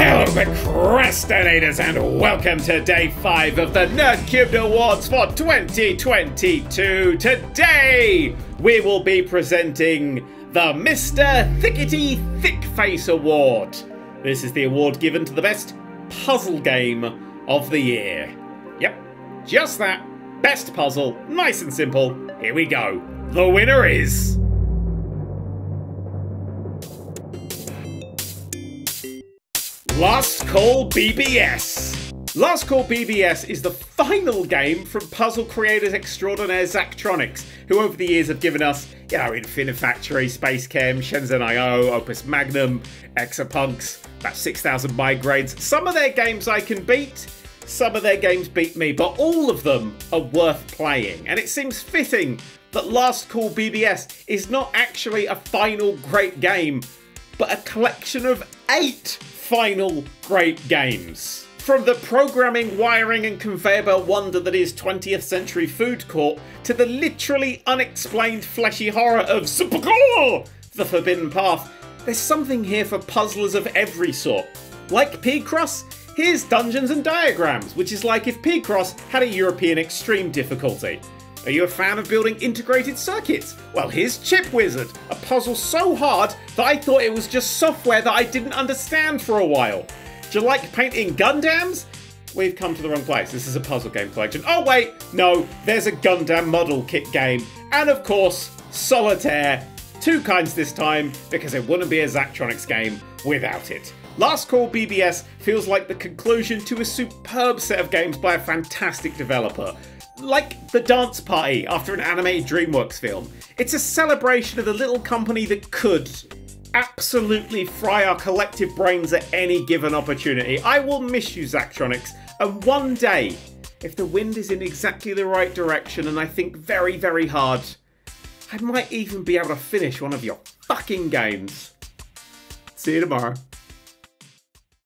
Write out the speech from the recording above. Hello, the Crestonators, and welcome to Day 5 of the Nerdcubed Awards for 2022. Today, we will be presenting the Mr. Thickety Thickface Award. This is the award given to the best puzzle game of the year. Yep, just that. Best puzzle, nice and simple. Here we go. The winner is... Last Call BBS. Last Call BBS is the final game from puzzle creators extraordinaire Zachtronics, who over the years have given us, you know, Infinifactory, Space Chem, Shenzhen IO, Opus Magnum, Exapunks, about 6,000 migraines. Some of their games I can beat, some of their games beat me, but all of them are worth playing. And it seems fitting that Last Call BBS is not actually a final great game, but a collection of 8 final great games. From the programming, wiring and conveyor belt wonder that is 20th century food court, to the literally unexplained fleshy horror of Supercore, The Forbidden Path, there's something here for puzzlers of every sort. Like P-Cross, here's Dungeons and Diagrams, which is like if P-Cross had a European extreme difficulty. Are you a fan of building integrated circuits? Well, here's Chip Wizard, a puzzle so hard that I thought it was just software that I didn't understand for a while. Do you like painting Gundams? We've come to the wrong place. This is a puzzle game collection. Oh wait, no, there's a Gundam model kit game. And of course, Solitaire. 2 kinds this time, because it wouldn't be a Zachtronics game without it. Last Call BBS feels like the conclusion to a superb set of games by a fantastic developer. Like the dance party after an animated DreamWorks film. It's a celebration of the little company that could absolutely fry our collective brains at any given opportunity. I will miss you, Zachtronics, and one day, if the wind is in exactly the right direction and I think very, very hard, I might even be able to finish one of your fucking games. See you tomorrow.